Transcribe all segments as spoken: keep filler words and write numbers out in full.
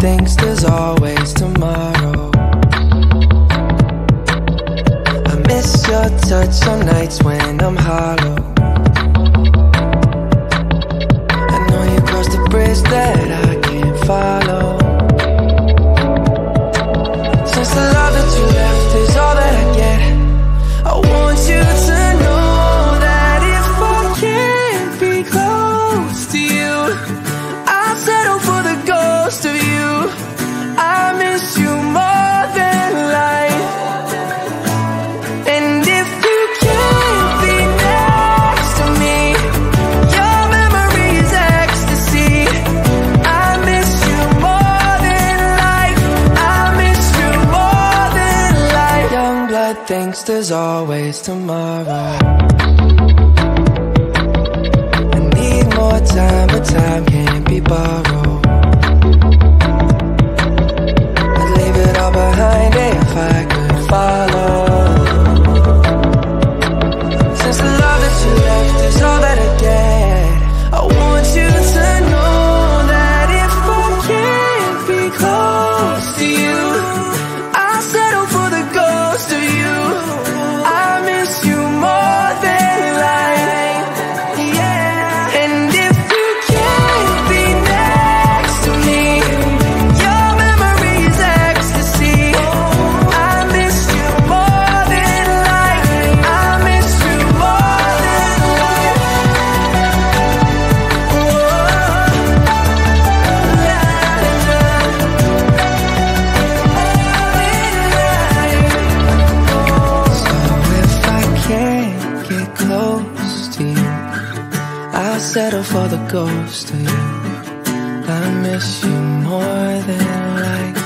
thinks there's always tomorrow. I miss your touch on nights when I'm hollow. I know you crossed the bridge that I can't follow. Since the love that you left is all that I get, I want you to know that if I can't be close to you, I'll settle for the ghost of you. I miss you more than life. And if you can't be next to me, your memory is ecstasy. I miss you more than life. I miss you more than life. Young blood thinks there's always tomorrow. More time, but time can't be borrowed. I'd leave it all behind if I could follow. Since the love that you left is all that I get, I want you to know that if I can't be close to you, I'll settle for the ghost of you. I miss you more than life. Settle for the ghost of you. I miss you more than life.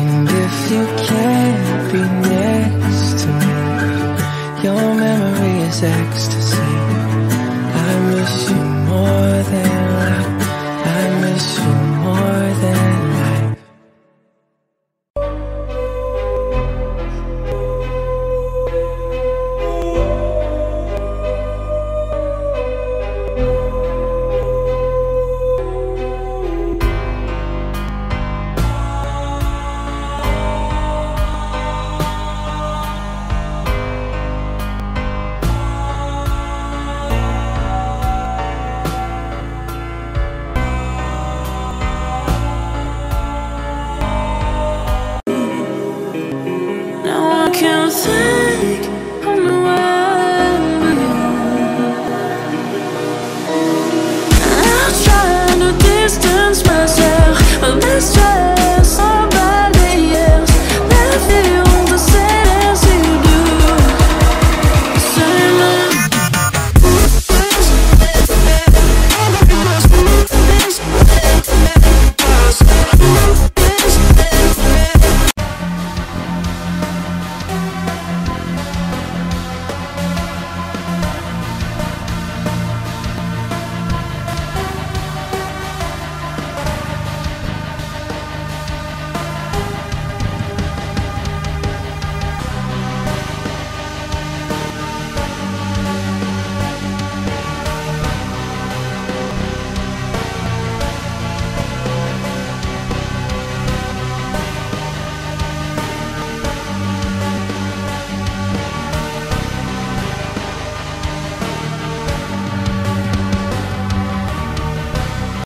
And if you can't be next to me, your memory is ecstasy. I miss you more than